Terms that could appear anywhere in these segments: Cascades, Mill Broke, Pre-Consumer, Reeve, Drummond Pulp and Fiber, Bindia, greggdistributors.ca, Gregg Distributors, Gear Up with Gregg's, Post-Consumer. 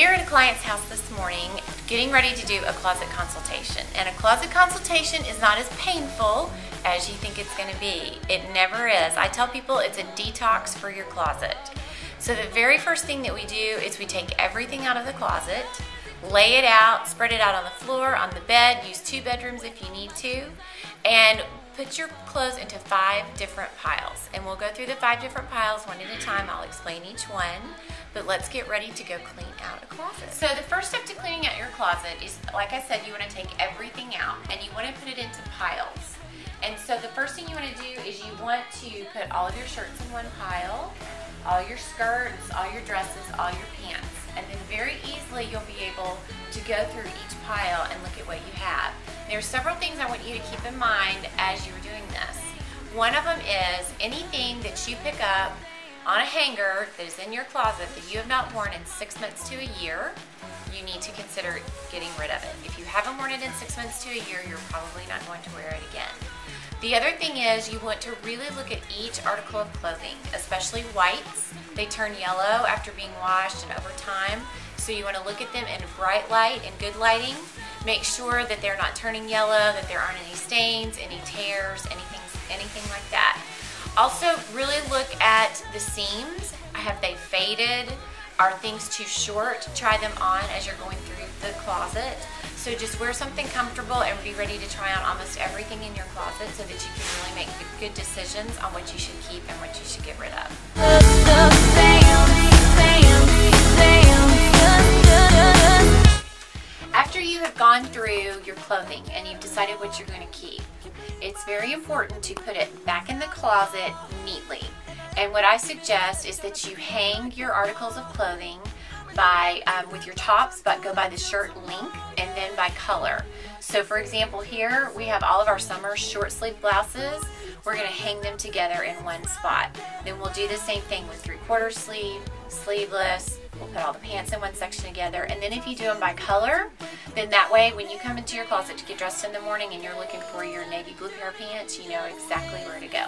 We're at a client's house this morning getting ready to do a closet consultation. And a closet consultation is not as painful as you think it's going to be. It never is. I tell people it's a detox for your closet. So the very first thing that we do is we take everything out of the closet, lay it out, spread it out on the floor, on the bed, use two bedrooms if you need to, and put your clothes into 5 different piles. And we'll go through the 5 different piles one at a time. I'll explain each one, but let's get ready to go clean out a closet. So the first step to cleaning out your closet is, like I said, you want to take everything out and you want to put it into piles. And so the first thing you want to do is you want to put all of your shirts in one pile, all your skirts, all your dresses, all your pants. And then very easily you'll be able to go through each pile and look at what you have. There are several things I want you to keep in mind as you're doing this. One of them is anything that you pick up on a hanger that is in your closet that you have not worn in 6 months to a year, you need to consider getting rid of it. If you haven't worn it in 6 months to a year, you're probably not going to wear it again. The other thing is you want to really look at each article of clothing, especially whites. They turn yellow after being washed and over time, so you want to look at them in bright light and good lighting. Make sure that they're not turning yellow, that there aren't any stains, any tears, anything like that. Also, really look at the seams. Have they faded? Are things too short? Try them on as you're going through the closet. So just wear something comfortable and be ready to try on almost everything in your closet so that you can really make good decisions on what you should keep and what you should get rid of. After you have gone through your clothing and you've decided what you're going to keep, it's very important to put it back in the closet neatly. And what I suggest is that you hang your articles of clothing by with your tops, but go by the shirt length and then by color. So for example, here we have all of our summer short sleeve blouses. We're going to hang them together in one spot. Then we'll do the same thing with 3/4 sleeve, sleeveless. We'll put all the pants in one section together. And then if you do them by color, then that way when you come into your closet to get dressed in the morning and you're looking for your navy blue pair of pants, you know exactly where to go.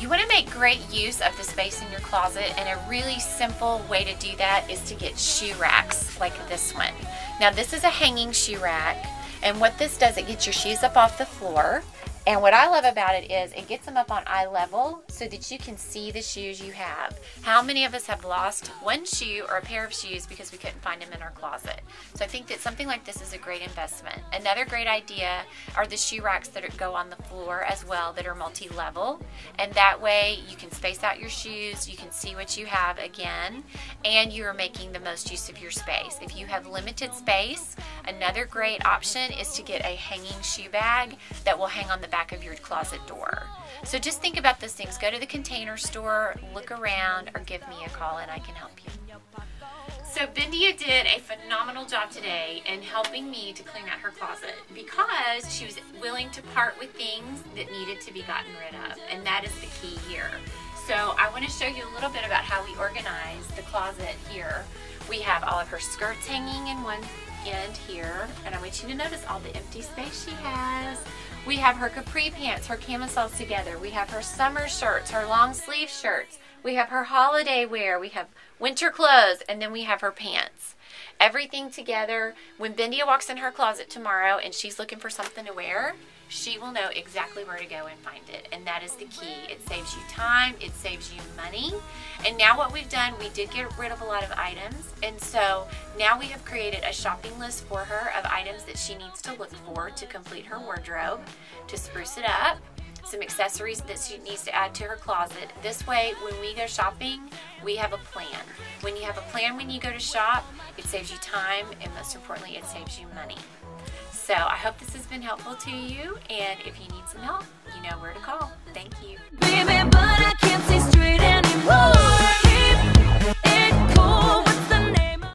You want to make great use of the space in your closet, and a really simple way to do that is to get shoe racks like this one. Now this is a hanging shoe rack, and what this does, it gets your shoes up off the floor. And what I love about it is it gets them up on eye level so that you can see the shoes you have. How many of us have lost one shoe or a pair of shoes because we couldn't find them in our closet? So I think that something like this is a great investment. Another great idea are the shoe racks that go on the floor as well that are multi-level. And that way you can space out your shoes, you can see what you have again, and you are making the most use of your space. If you have limited space, another great option is to get a hanging shoe bag that will hang on the back of your closet door. So just think about those things. Go to the Container Store, look around, or give me a call and I can help you. So Bindia did a phenomenal job today in helping me to clean out her closet because she was willing to part with things that needed to be gotten rid of, and that is the key here. So I want to show you a little bit about how we organize the closet here. We have all of her skirts hanging in one end here, and I want you to notice all the empty space she has. We have her capri pants, her camisoles together. We have her summer shirts, her long sleeve shirts. We have her holiday wear. We have winter clothes, and then we have her pants. Everything together. When Bindia walks in her closet tomorrow and she's looking for something to wear, she will know exactly where to go and find it, and that is the key. It saves you time, it saves you money, and now what we've done, we did get rid of a lot of items, and so now we have created a shopping list for her of items that she needs to look for to complete her wardrobe, to spruce it up, some accessories that she needs to add to her closet. This way, when we go shopping, we have a plan. When you have a plan when you go to shop, it saves you time, and most importantly, it saves you money. So I hope this has been helpful to you, and if you need some help, you know where to call. Thank you. Baby, but I can't see straight anymore.